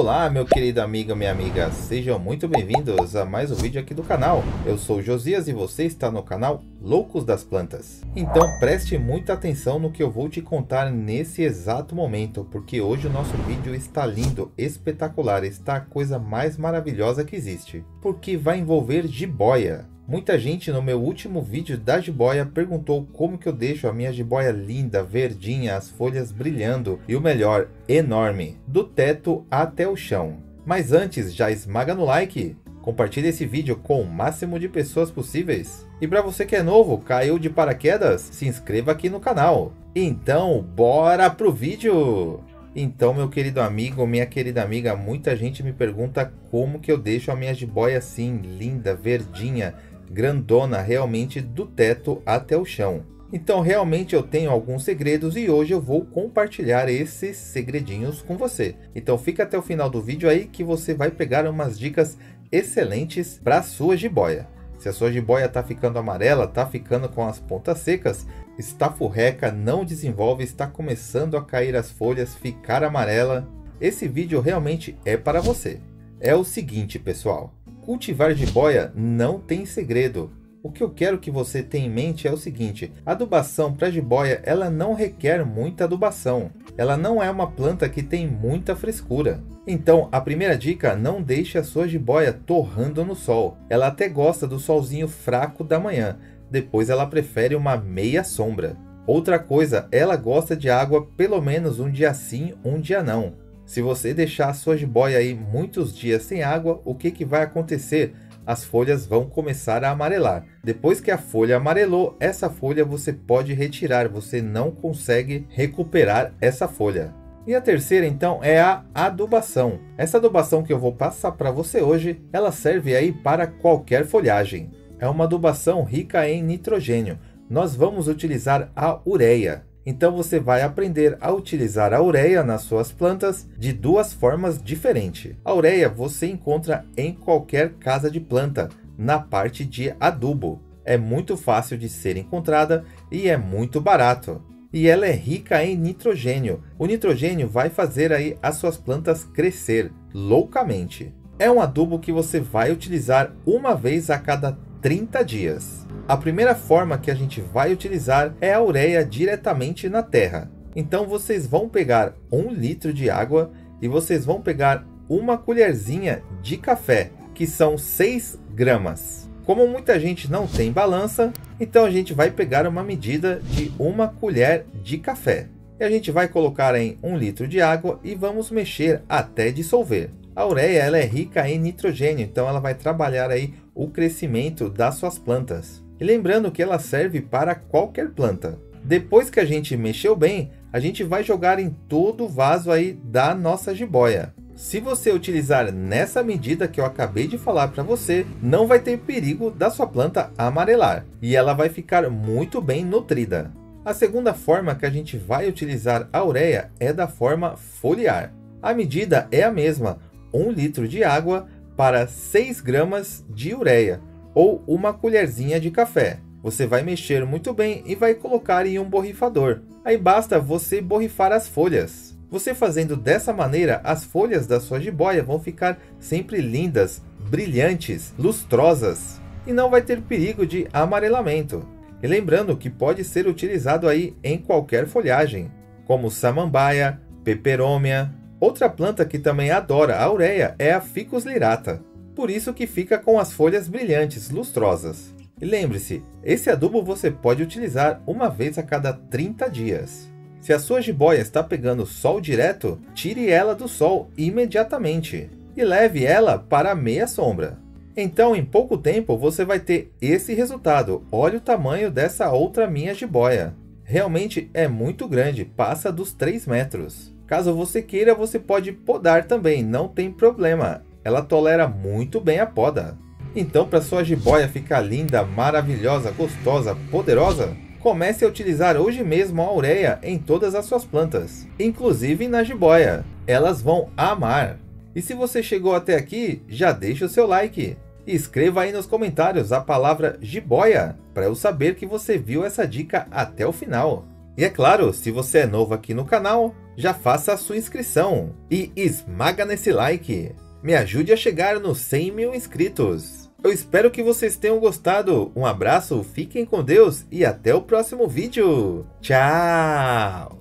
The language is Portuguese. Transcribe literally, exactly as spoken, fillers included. Olá, meu querido amigo, minha amiga, sejam muito bem-vindos a mais um vídeo aqui do canal. Eu sou o Josias e você está no canal Loucos das Plantas. Então preste muita atenção no que eu vou te contar nesse exato momento, porque hoje o nosso vídeo está lindo, espetacular, está a coisa mais maravilhosa que existe, porque vai envolver jiboia. Muita gente no meu último vídeo da jiboia perguntou como que eu deixo a minha jiboia linda, verdinha, as folhas brilhando e o melhor, enorme, do teto até o chão. Mas antes, já esmaga no like, compartilha esse vídeo com o máximo de pessoas possíveis. E para você que é novo, caiu de paraquedas, se inscreva aqui no canal. Então, bora pro vídeo! Então, meu querido amigo, minha querida amiga, muita gente me pergunta como que eu deixo a minha jiboia assim, linda, verdinha, grandona, realmente do teto até o chão. Então realmente eu tenho alguns segredos e hoje eu vou compartilhar esses segredinhos com você. Então fica até o final do vídeo aí que você vai pegar umas dicas excelentes para a sua jiboia. Se a sua jiboia está ficando amarela, está ficando com as pontas secas, está furreca, não desenvolve, está começando a cair as folhas, ficar amarela, esse vídeo realmente é para você. É o seguinte, pessoal. Cultivar jiboia não tem segredo. O que eu quero que você tenha em mente é o seguinte: a adubação para jiboia, ela não requer muita adubação. Ela não é uma planta que tem muita frescura. Então, a primeira dica, não deixe a sua jiboia torrando no sol. Ela até gosta do solzinho fraco da manhã. Depois ela prefere uma meia sombra. Outra coisa, ela gosta de água pelo menos um dia sim, um dia não. Se você deixar a sua jiboia aí muitos dias sem água, o que que vai acontecer? As folhas vão começar a amarelar. Depois que a folha amarelou, essa folha você pode retirar, você não consegue recuperar essa folha. E a terceira então é a adubação. Essa adubação que eu vou passar para você hoje, ela serve aí para qualquer folhagem. É uma adubação rica em nitrogênio. Nós vamos utilizar a ureia. Então você vai aprender a utilizar a ureia nas suas plantas de duas formas diferentes. A ureia você encontra em qualquer casa de planta, na parte de adubo. É muito fácil de ser encontrada e é muito barato. E ela é rica em nitrogênio. O nitrogênio vai fazer aí as suas plantas crescer loucamente. É um adubo que você vai utilizar uma vez a cada trinta dias. A primeira forma que a gente vai utilizar é a ureia diretamente na terra. Então vocês vão pegar um litro de água e vocês vão pegar uma colherzinha de café, que são seis gramas. Como muita gente não tem balança, então a gente vai pegar uma medida de uma colher de café. E a gente vai colocar em um litro de água e vamos mexer até dissolver. A ureia ela é rica em nitrogênio, então ela vai trabalhar aí o crescimento das suas plantas. E lembrando que ela serve para qualquer planta. Depois que a gente mexeu bem, a gente vai jogar em todo o vaso aí da nossa jiboia. Se você utilizar nessa medida que eu acabei de falar para você, não vai ter perigo da sua planta amarelar. E ela vai ficar muito bem nutrida. A segunda forma que a gente vai utilizar a ureia é da forma foliar. A medida é a mesma, um litro de água para seis gramas de ureia ou uma colherzinha de café. Você vai mexer muito bem e vai colocar em um borrifador. Aí basta você borrifar as folhas. Você fazendo dessa maneira, as folhas da sua jiboia vão ficar sempre lindas, brilhantes, lustrosas e não vai ter perigo de amarelamento. E lembrando que pode ser utilizado aí em qualquer folhagem, como samambaia, peperômia. Outra planta que também adora a ureia é a Ficus lyrata, por isso que fica com as folhas brilhantes, lustrosas. E lembre-se, esse adubo você pode utilizar uma vez a cada trinta dias. Se a sua jiboia está pegando sol direto, tire ela do sol imediatamente e leve ela para a meia sombra. Então em pouco tempo você vai ter esse resultado, olha o tamanho dessa outra minha jiboia. Realmente é muito grande, passa dos três metros. Caso você queira, você pode podar também, não tem problema. Ela tolera muito bem a poda. Então, para sua jiboia ficar linda, maravilhosa, gostosa, poderosa, comece a utilizar hoje mesmo a ureia em todas as suas plantas, inclusive na jiboia. Elas vão amar. E se você chegou até aqui, já deixa o seu like. E escreva aí nos comentários a palavra jiboia, para eu saber que você viu essa dica até o final. E é claro, se você é novo aqui no canal, já faça a sua inscrição e esmaga nesse like. Me ajude a chegar nos cem mil inscritos. Eu espero que vocês tenham gostado. Um abraço, fiquem com Deus e até o próximo vídeo. Tchau!